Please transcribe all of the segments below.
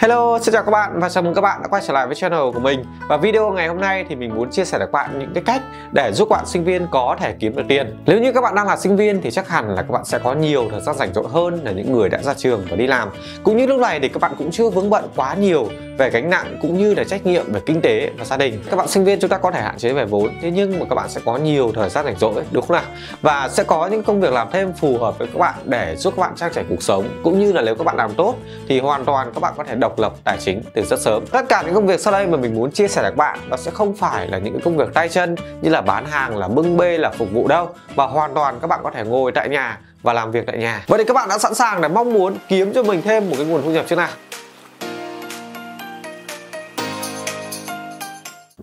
Hello, xin chào các bạn và chào mừng các bạn đã quay trở lại với channel của mình. Và video ngày hôm nay thì mình muốn chia sẻ với các bạn những cái cách để giúp bạn sinh viên có thể kiếm được tiền. Nếu như các bạn đang là sinh viên thì chắc hẳn là các bạn sẽ có nhiều thời gian rảnh rỗi hơn là những người đã ra trường và đi làm. Cũng như lúc này thì các bạn cũng chưa vướng bận quá nhiều về gánh nặng cũng như là trách nhiệm về kinh tế và gia đình. Các bạn sinh viên chúng ta có thể hạn chế về vốn, thế nhưng mà các bạn sẽ có nhiều thời gian rảnh rỗi, đúng không nào? Và sẽ có những công việc làm thêm phù hợp với các bạn để giúp các bạn trang trải cuộc sống, cũng như là nếu các bạn làm tốt thì hoàn toàn các bạn có thể độc lập tài chính từ rất sớm. Tất cả những công việc sau đây mà mình muốn chia sẻ với các bạn nó sẽ không phải là những công việc tay chân như là bán hàng, là bưng bê, là phục vụ đâu, và hoàn toàn các bạn có thể ngồi tại nhà và làm việc tại nhà. Vậy thì các bạn đã sẵn sàng để mong muốn kiếm cho mình thêm một cái nguồn thu nhập chưa nào?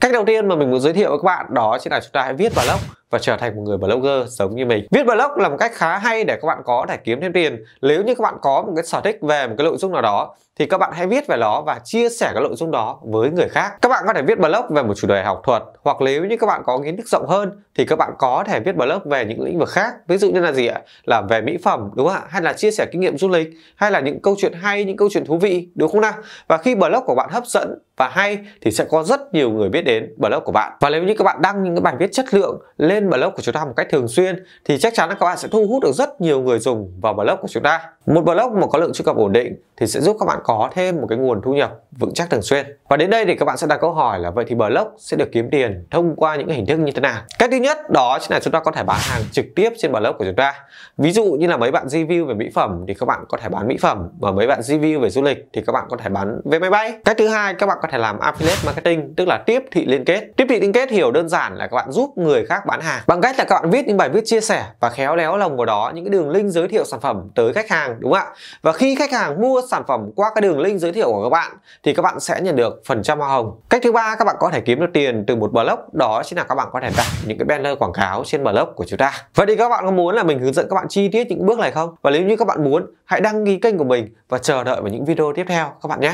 Cách đầu tiên mà mình muốn giới thiệu với các bạn đó chính là chúng ta hãy viết blog và trở thành một người blogger giống như mình. Viết blog là một cách khá hay để các bạn có thể kiếm thêm tiền. Nếu như các bạn có một cái sở thích về một cái nội dung nào đó thì các bạn hãy viết về nó và chia sẻ cái nội dung đó với người khác. Các bạn có thể viết blog về một chủ đề học thuật, hoặc nếu như các bạn có kiến thức rộng hơn thì các bạn có thể viết blog về những lĩnh vực khác. Ví dụ như là gì ạ? Là về mỹ phẩm, đúng không ạ? Hay là chia sẻ kinh nghiệm du lịch, hay là những câu chuyện hay, những câu chuyện thú vị, đúng không nào? Và khi blog của bạn hấp dẫn và hay thì sẽ có rất nhiều người biết đến blog của bạn. Và nếu như các bạn đăng những cái bài viết chất lượng lên blog của chúng ta một cách thường xuyên thì chắc chắn là các bạn sẽ thu hút được rất nhiều người dùng vào blog của chúng ta. Một blog mà có lượng truy cập ổn định thì sẽ giúp các bạn có thêm một cái nguồn thu nhập vững chắc thường xuyên. Và đến đây thì các bạn sẽ đặt câu hỏi là vậy thì blog sẽ được kiếm tiền thông qua những hình thức như thế nào? Cách thứ nhất đó chính là chúng ta có thể bán hàng trực tiếp trên blog của chúng ta. Ví dụ như là mấy bạn review về mỹ phẩm thì các bạn có thể bán mỹ phẩm, và mấy bạn review về du lịch thì các bạn có thể bán vé máy bay. Cách thứ hai, các bạn có thể làm affiliate marketing, tức là tiếp thị liên kết. Tiếp thị liên kết hiểu đơn giản là các bạn giúp người khác bán hàng bằng cách là các bạn viết những bài viết chia sẻ và khéo léo lồng vào đó những cái đường link giới thiệu sản phẩm tới khách hàng, đúng không ạ? Và khi khách hàng mua sản phẩm qua cái đường link giới thiệu của các bạn thì các bạn sẽ nhận được phần trăm hoa hồng. Cách thứ ba các bạn có thể kiếm được tiền từ một blog đó chính là các bạn có thể đặt những cái banner quảng cáo trên blog của chúng ta. Vậy thì các bạn có muốn là mình hướng dẫn các bạn chi tiết những bước này không? Và nếu như các bạn muốn, hãy đăng ký kênh của mình và chờ đợi vào những video tiếp theo các bạn nhé.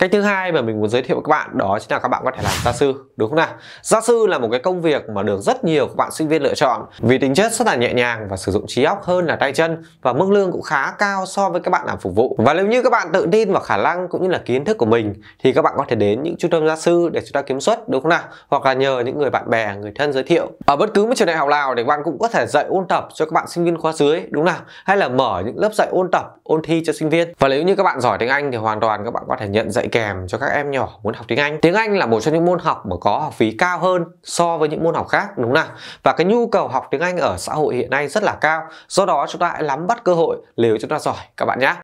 Cách thứ hai mà mình muốn giới thiệu với các bạn đó chính là các bạn có thể làm gia sư, đúng không nào? Gia sư là một cái công việc mà được rất nhiều các bạn sinh viên lựa chọn vì tính chất rất là nhẹ nhàng và sử dụng trí óc hơn là tay chân, và mức lương cũng khá cao so với các bạn làm phục vụ. Và nếu như các bạn tự tin vào khả năng cũng như là kiến thức của mình thì các bạn có thể đến những trung tâm gia sư để chúng ta kiếm suất, đúng không nào? Hoặc là nhờ những người bạn bè, người thân giới thiệu. Ở bất cứ một trường đại học nào thì các bạn cũng có thể dạy ôn tập cho các bạn sinh viên khóa dưới, đúng không nào? Hay là mở những lớp dạy ôn tập, ôn thi cho sinh viên. Và nếu như các bạn giỏi tiếng Anh thì hoàn toàn các bạn có thể nhận dạy kèm cho các em nhỏ muốn học tiếng Anh. Tiếng Anh là một trong những môn học mà có học phí cao hơn so với những môn học khác, đúng nào? Và cái nhu cầu học tiếng Anh ở xã hội hiện nay rất là cao. Do đó chúng ta hãy nắm bắt cơ hội nếu chúng ta giỏi các bạn nhé.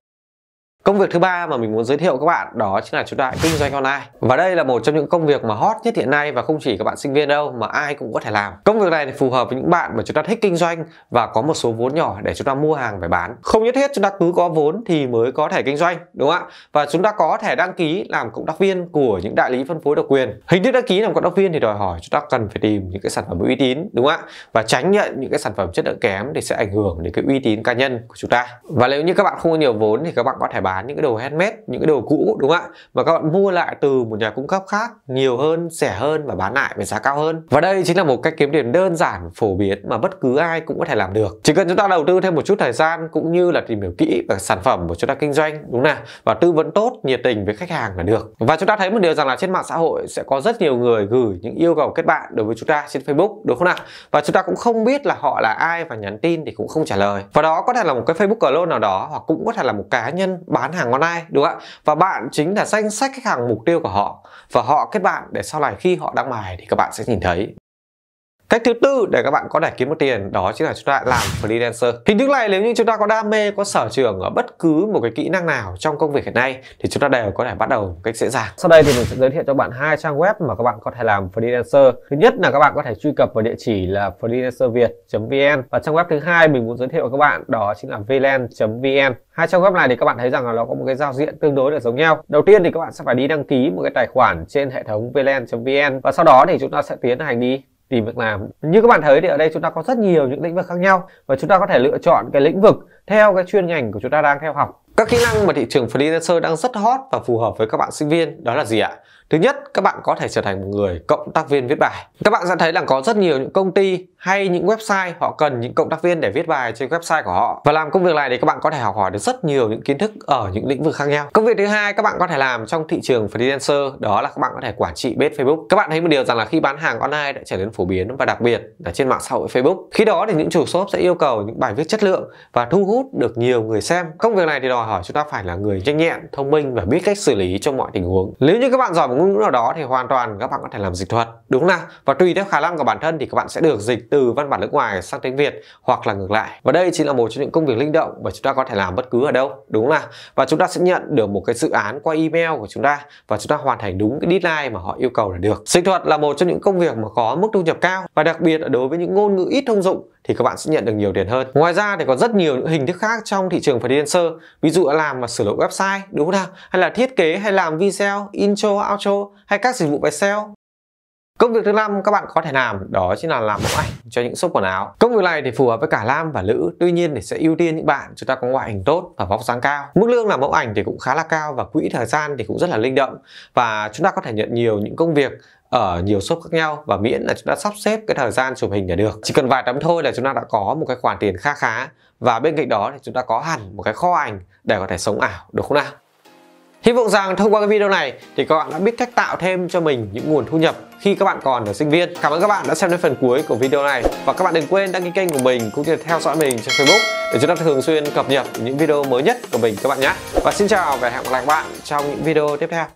Công việc thứ ba mà mình muốn giới thiệu các bạn đó chính là chúng ta kinh doanh online. Và đây là một trong những công việc mà hot nhất hiện nay, và không chỉ các bạn sinh viên đâu mà ai cũng có thể làm. Công việc này thì phù hợp với những bạn mà chúng ta thích kinh doanh và có một số vốn nhỏ để chúng ta mua hàng về bán. Không nhất thiết chúng ta cứ có vốn thì mới có thể kinh doanh, đúng không ạ? Và chúng ta có thể đăng ký làm cộng tác viên của những đại lý phân phối độc quyền. Hình thức đăng ký làm cộng tác viên thì đòi hỏi chúng ta cần phải tìm những cái sản phẩm uy tín, đúng không ạ? Và tránh nhận những cái sản phẩm chất lượng kém thì sẽ ảnh hưởng đến cái uy tín cá nhân của chúng ta. Và nếu như các bạn không có nhiều vốn thì các bạn có thể bán những cái đồ handmade, những cái đồ cũ, đúng không ạ? Và các bạn mua lại từ một nhà cung cấp khác nhiều hơn, rẻ hơn và bán lại với giá cao hơn. Và đây chính là một cách kiếm tiền đơn giản, phổ biến mà bất cứ ai cũng có thể làm được. Chỉ cần chúng ta đầu tư thêm một chút thời gian cũng như là tìm hiểu kỹ về sản phẩm của chúng ta kinh doanh, đúng nào? Và tư vấn tốt, nhiệt tình với khách hàng là được. Và chúng ta thấy một điều rằng là trên mạng xã hội sẽ có rất nhiều người gửi những yêu cầu kết bạn đối với chúng ta trên Facebook, đúng không nào? Và chúng ta cũng không biết là họ là ai và nhắn tin thì cũng không trả lời. Và đó có thể là một cái Facebook clone nào đó, hoặc cũng có thể là một cá nhân bán hàng online, đúng không ạ? Và bạn chính là danh sách khách hàng mục tiêu của họ và họ kết bạn để sau này khi họ đăng bài thì các bạn sẽ nhìn thấy. Cách thứ tư để các bạn có thể kiếm được tiền đó chính là chúng ta làm freelancer. Hình thức này nếu như chúng ta có đam mê, có sở trường ở bất cứ một cái kỹ năng nào trong công việc hiện nay thì chúng ta đều có thể bắt đầu một cách dễ dàng. Sau đây thì mình sẽ giới thiệu cho bạn hai trang web mà các bạn có thể làm freelancer. Thứ nhất là các bạn có thể truy cập vào địa chỉ là freelancerviet.vn, và trang web thứ hai mình muốn giới thiệu với các bạn đó chính là vland.vn. Hai trang web này thì các bạn thấy rằng là nó có một cái giao diện tương đối là giống nhau. Đầu tiên thì các bạn sẽ phải đi đăng ký một cái tài khoản trên hệ thống vland.vn, và sau đó thì chúng ta sẽ tiến hành đi tìm việc làm. Như các bạn thấy thì ở đây chúng ta có rất nhiều những lĩnh vực khác nhau và chúng ta có thể lựa chọn cái lĩnh vực theo cái chuyên ngành của chúng ta đang theo học. Các kỹ năng mà thị trường freelancer đang rất hot và phù hợp với các bạn sinh viên đó là gì ạ? Thứ nhất, các bạn có thể trở thành một người cộng tác viên viết bài. Các bạn sẽ thấy là có rất nhiều những công ty hay những website họ cần những cộng tác viên để viết bài trên website của họ. Và làm công việc này thì các bạn có thể học hỏi được rất nhiều những kiến thức ở những lĩnh vực khác nhau. Công việc thứ hai các bạn có thể làm trong thị trường freelancer, đó là các bạn có thể quản trị page Facebook. Các bạn thấy một điều rằng là khi bán hàng online đã trở nên phổ biến và đặc biệt là trên mạng xã hội Facebook. Khi đó thì những chủ shop sẽ yêu cầu những bài viết chất lượng và thu hút được nhiều người xem. Công việc này thì đòi hỏi chúng ta phải là người nhanh nhẹn, thông minh và biết cách xử lý trong mọi tình huống. Nếu như các bạn giỏi một ngôn ngữ nào đó thì hoàn toàn các bạn có thể làm dịch thuật, đúng không? Và tùy theo khả năng của bản thân thì các bạn sẽ được dịch từ văn bản nước ngoài sang tiếng Việt hoặc là ngược lại. Và đây chính là một trong những công việc linh động mà chúng ta có thể làm bất cứ ở đâu, đúng không? Và chúng ta sẽ nhận được một cái dự án qua email của chúng ta và chúng ta hoàn thành đúng cái deadline mà họ yêu cầu là được. Dịch thuật là một trong những công việc mà có mức thu nhập cao và đặc biệt là đối với những ngôn ngữ ít thông dụng thì các bạn sẽ nhận được nhiều tiền hơn. Ngoài ra thì có rất nhiều những hình thức khác trong thị trường freelancer, ví dụ là làm và sửa lỗi website, đúng không nào, hay là thiết kế, hay làm video, intro, outro, hay các dịch vụ về sale. Công việc thứ 5 các bạn có thể làm đó chính là làm mẫu ảnh cho những shop quần áo. Công việc này thì phù hợp với cả nam và nữ, tuy nhiên thì sẽ ưu tiên những bạn chúng ta có ngoại hình tốt và vóc dáng cao. Mức lương làm mẫu ảnh thì cũng khá là cao và quỹ thời gian thì cũng rất là linh động, và chúng ta có thể nhận nhiều những công việc ở nhiều shop khác nhau, và miễn là chúng ta sắp xếp cái thời gian chụp hình là được. Chỉ cần vài tấm thôi là chúng ta đã có một cái khoản tiền kha khá, và bên cạnh đó thì chúng ta có hẳn một cái kho ảnh để có thể sống ảo, đúng không nào? Hy vọng rằng thông qua cái video này thì các bạn đã biết cách tạo thêm cho mình những nguồn thu nhập khi các bạn còn là sinh viên. Cảm ơn các bạn đã xem đến phần cuối của video này, và các bạn đừng quên đăng ký kênh của mình cũng như theo dõi mình trên Facebook để chúng ta thường xuyên cập nhật những video mới nhất của mình các bạn nhé. Và xin chào và hẹn gặp lại các bạn trong những video tiếp theo.